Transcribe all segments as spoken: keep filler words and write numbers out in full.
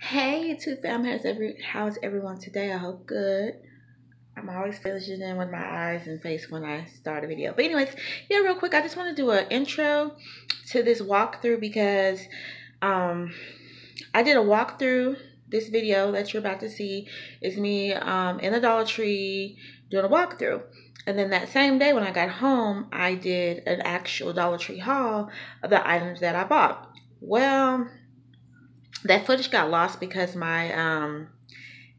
Hey YouTube fam, how's, every, how's everyone today? I hope good. I'm always finishing in with my eyes and face when I start a video. But anyways, yeah, real quick, I just want to do an intro to this walkthrough because um, I did a walkthrough. This video that you're about to see is me um, in the Dollar Tree doing a walkthrough. And then that same day when I got home, I did an actual Dollar Tree haul of the items that I bought. Well, that footage got lost because my, um,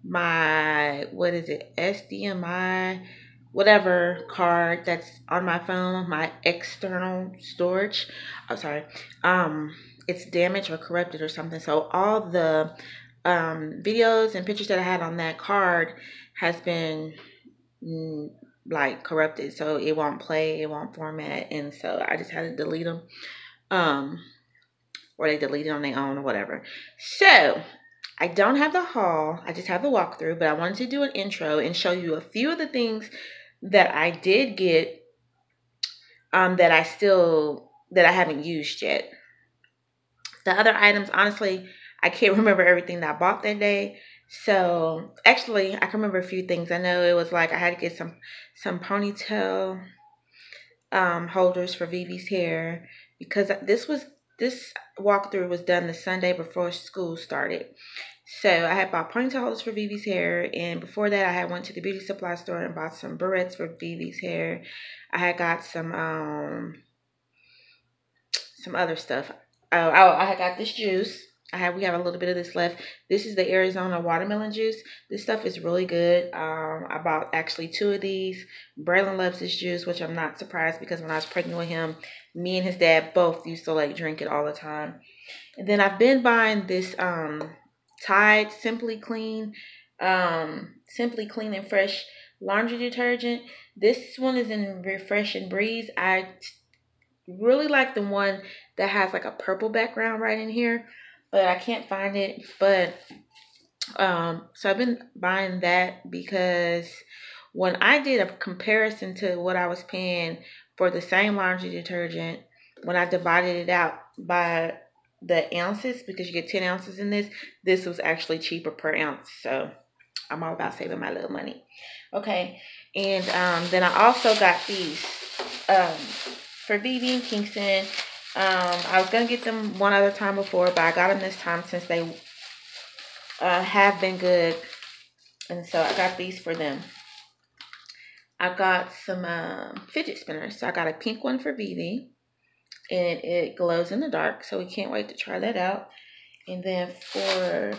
my, what is it, S D M I, whatever card that's on my phone, my external storage, I'm sorry, um, it's damaged or corrupted or something. So all the um, videos and pictures that I had on that card has been mm, like corrupted. So it won't play, it won't format. And so I just had to delete them. Um, or they deleted on their own or whatever. So I don't have the haul, I just have the walkthrough, but I wanted to do an intro and show you a few of the things that I did get um, that I still, that I haven't used yet. The other items, honestly, I can't remember everything that I bought that day. So actually, I can remember a few things. I know it was like I had to get some, some ponytail um, holders for Vivi's hair because this was, this walkthrough was done the Sunday before school started. So I had bought ponytail holders for Vivi's hair. And before that, I had went to the beauty supply store and bought some barrettes for Vivi's hair. I had got some, um, some other stuff. Oh, I had got this juice. I have, we have a little bit of this left. This is the Arizona watermelon juice. This stuff is really good. Um, I bought actually two of these. Braylon loves this juice, which I'm not surprised because when I was pregnant with him, me and his dad both used to like drink it all the time. And then I've been buying this um, Tide Simply Clean, um, Simply Clean and Fresh laundry detergent. This one is in Refresh and Breeze. I really like the one that has like a purple background right in here. But I can't find it. But um, so I've been buying that because when I did a comparison to what I was paying for the same laundry detergent, when I divided it out by the ounces, because you get ten ounces in this, this was actually cheaper per ounce. So I'm all about saving my little money. Okay. And um, then I also got these um, for Vivi and Kingston. Um, I was going to get them one other time before, but I got them this time since they uh, have been good. And so I got these for them. I got some uh, fidget spinners. So I got a pink one for Vivi. And it glows in the dark. So we can't wait to try that out. And then for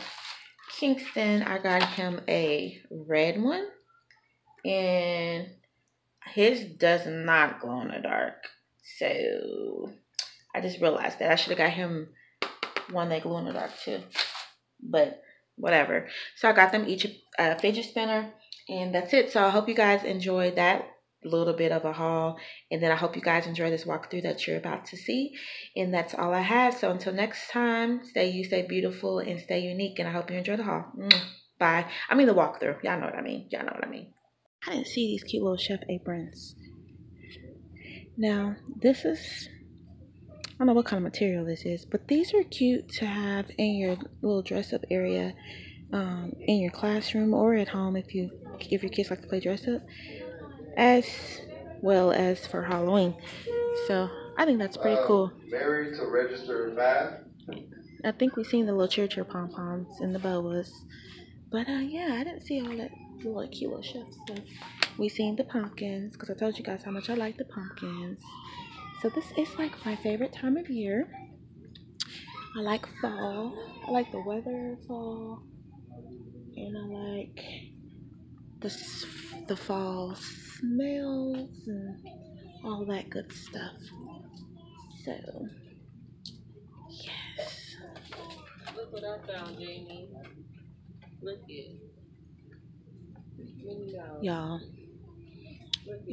Kingston, I got him a red one. And his does not glow in the dark. So I just realized that I should have got him one that glow in the dark too, but whatever. So I got them each a fidget spinner, and that's it. So I hope you guys enjoyed that little bit of a haul, and then I hope you guys enjoy this walkthrough that you're about to see. And that's all I have. So until next time, stay you, stay beautiful, and stay unique. And I hope you enjoy the haul. Bye. I mean the walkthrough. Y'all know what I mean. Y'all know what I mean. I didn't see these cute little chef aprons. Now this is, I don't know what kind of material this is, but these are cute to have in your little dress-up area, um, in your classroom or at home if you if your kids like to play dress-up, as well as for Halloween. So I think that's pretty uh, cool. Mary to register five. I think we've seen the little cheer cheer pom poms and the boas, but uh, yeah, I didn't see all that little cute little chef stuff. We seen the pumpkins because I told you guys how much I like the pumpkins. So this is like my favorite time of year. I like fall. I like the weather fall, and I like the the fall smells and all that good stuff. So yes. Look what I found, Jamie. Look it. Y'all.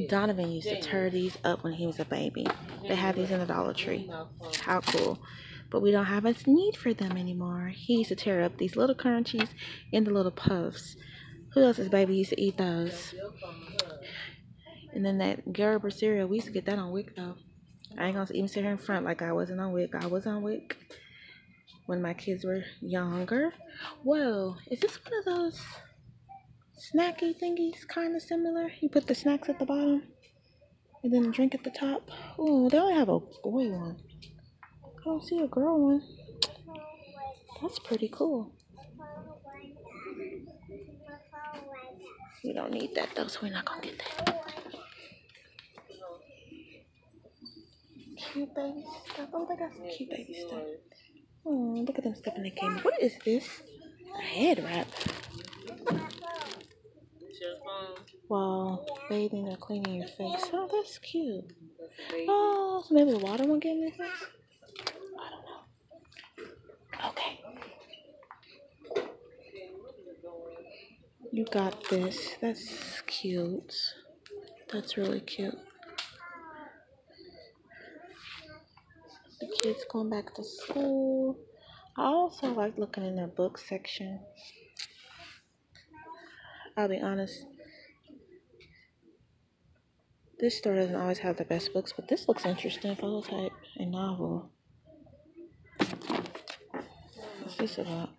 Donovan used to tear these up when he was a baby. They had these in the Dollar Tree. How cool. But we don't have a need for them anymore. He used to tear up these little crunchies and the little puffs. Who else's baby used to eat those? And then that Gerber cereal, we used to get that on W I C though. I ain't gonna even sit here in front like I wasn't on W I C. I was on W I C. when my kids were younger. Whoa, is this one of those snacky thingies, kind of similar? You put the snacks at the bottom and then drink at the top. Oh, they only have a boy one. I don't see a girl one. That's pretty cool. We don't need that though, so we're not gonna get that. Cute baby stuff. Oh, they got some cute baby stuff. Oh, look at them stuff in the game. What is this? A head wrap. While bathing or cleaning your face. Oh, that's cute. Oh, so maybe the water won't get in your face? I don't know. Okay. You got this. That's cute. That's really cute. The kids going back to school. I also like looking in their book section. I'll be honest, this store doesn't always have the best books, but this looks interesting. Phototype and novel. What's this about?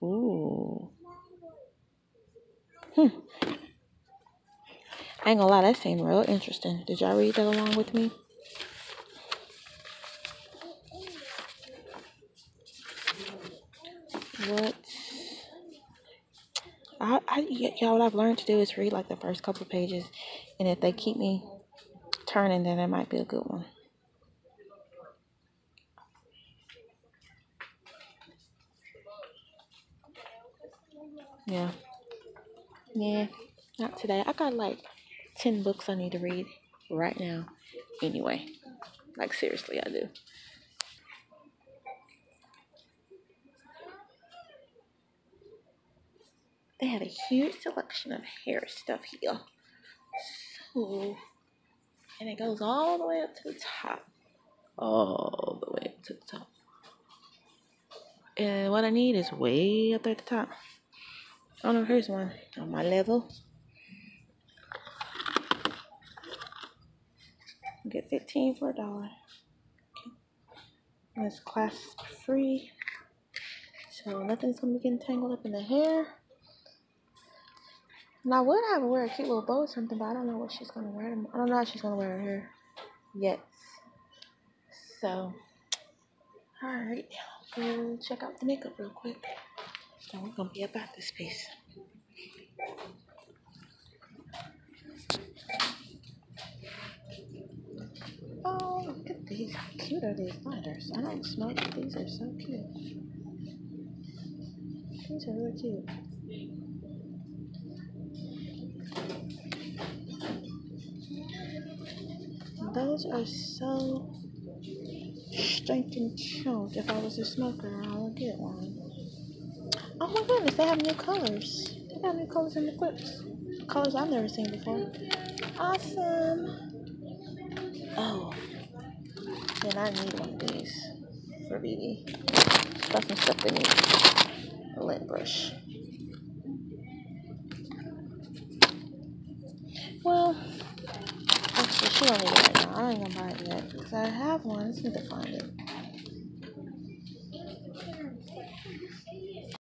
Ooh. Hmm. I ain't gonna lie, that seemed real interesting. Did y'all read that along with me? What? I, I, y'all, what I've learned to do is read like the first couple pages, and if they keep me turning, then that might be a good one. Yeah. Yeah. Not today. I got like ten books I need to read right now. Anyway. Like seriously, I do. They have a huge selection of hair stuff here. So, and it goes all the way up to the top. All the way up to the top. And what I need is way up there at the top. Oh no, here's one on my level. You get fifteen for a dollar. Okay. And it's class free. So nothing's gonna be getting tangled up in the hair. And I would have her wear a cute little bow or something, but I don't know what she's gonna wear. I don't know how she's gonna wear her hair yet. So alright, we'll check out the makeup real quick. So we're gonna be about this piece. Oh, look at these. How cute are these lighters? I don't smoke, but these are so cute. These are really cute. Those are so stinking cute. If I was a smoker, I would get one. Oh my goodness, they have new colors. They got new colors in the clips. Colors I've never seen before. Awesome. Oh. Then I need one of these for B B. Got some stuff they need. A lint brush. Well, actually, she don't need it right now. I ain't gonna buy it yet because I have one. I just need to find it.